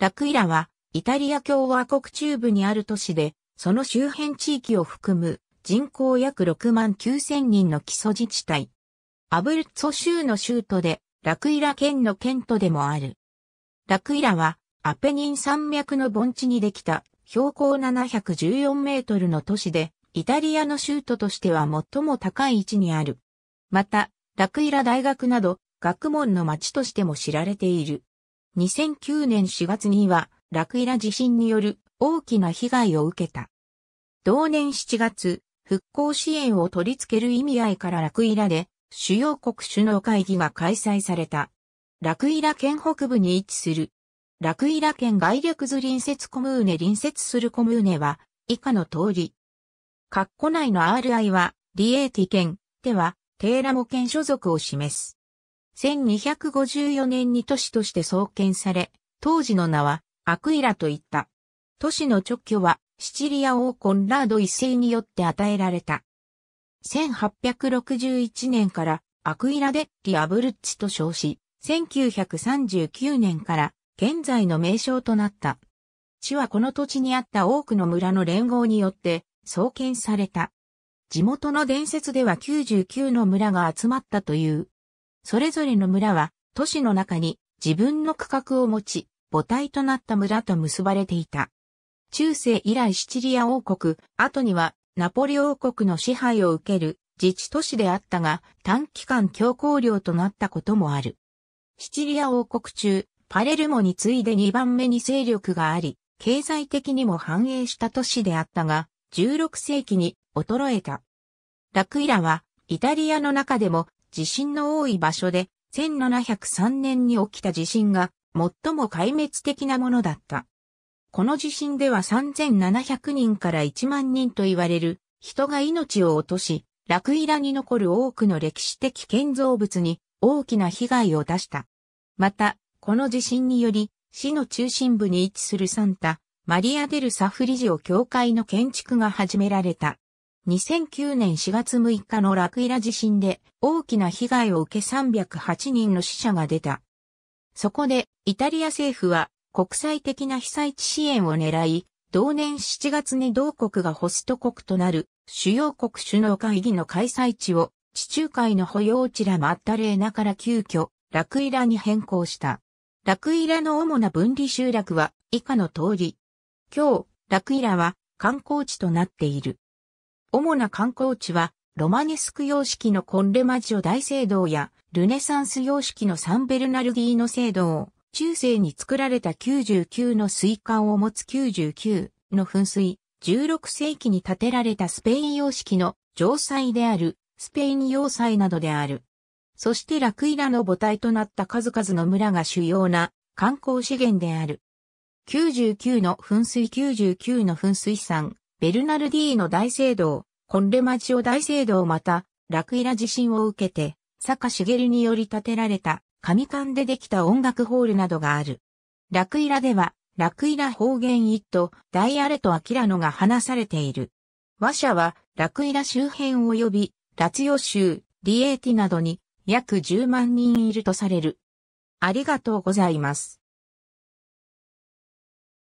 ラクイラは、イタリア共和国中部にある都市で、その周辺地域を含む人口約6万9,000人の基礎自治体。アブルツォ州の州都で、ラクイラ県の県都でもある。ラクイラは、アペニン山脈の盆地にできた、標高714メートルの都市で、イタリアの州都としては最も高い位置にある。また、ラクイラ大学など、学問の街としても知られている。2009年4月には、ラクイラ地震による大きな被害を受けた。同年7月、復興支援を取り付ける意味合いからラクイラで、主要国首脳会議が開催された。ラクイラ県北部に位置する。ラクイラ県ガイリャクズ隣接コムーネ隣接するコムーネは、以下の通り。カッコ内の RI は、リエーティ県、では、テーラモ県所属を示す。1254年に都市として創建され、当時の名はアクイラといった。都市の直居はシチリア王コンラード一世によって与えられた。1861年からアクイラ・デッリ・アブルッチと称し、1939年から現在の名称となった。地はこの土地にあった多くの村の連合によって創建された。地元の伝説では99の村が集まったという。それぞれの村は都市の中に自分の区画を持ち、母体となった村と結ばれていた。中世以来シチリア王国、後にはナポリ王国の支配を受ける自治都市であったが短期間教皇領となったこともある。シチリア王国中、パレルモに次いで2番目に勢力があり、経済的にも繁栄した都市であったが、16世紀に衰えた。ラクイラはイタリアの中でも地震の多い場所で、1703年に起きた地震が最も壊滅的なものだった。この地震では3700人から1万人と言われる人が命を落とし、ラクイラに残る多くの歴史的建造物に大きな被害を出した。また、この地震により、市の中心部に位置するサンタ・マリア・デル・サフリジオ教会の建築が始められた。2009年4月6日のラクイラ地震で大きな被害を受け308人の死者が出た。そこでイタリア政府は国際的な被災地支援を狙い、同年7月に同国がホスト国となる主要国首脳会議の開催地を地中海の保養地ラマッタレーナから急遽ラクイラに変更した。ラクイラの主な分離集落は以下の通り。今日、ラクイラは観光地となっている。主な観光地は、ロマネスク様式のコンレマジオ大聖堂や、ルネサンス様式のサンベルナルディーノ聖堂、中世に作られた99の水管を持つ99の噴水、16世紀に建てられたスペイン様式の城塞である、スペイン要塞などである。そしてラクイラの母体となった数々の村が主要な観光資源である。99の噴水99の噴水山。ベルナルディーノ大聖堂、コンレマジオ大聖堂また、ラクイラ地震を受けて、坂茂により建てられた、紙管でできた音楽ホールなどがある。ラクイラでは、ラクイラ方言一都、ダイアレトアキラノが話されている。話者は、ラクイラ周辺及び、ラツィオ州、リエーティなどに、約10万人いるとされる。ありがとうございます。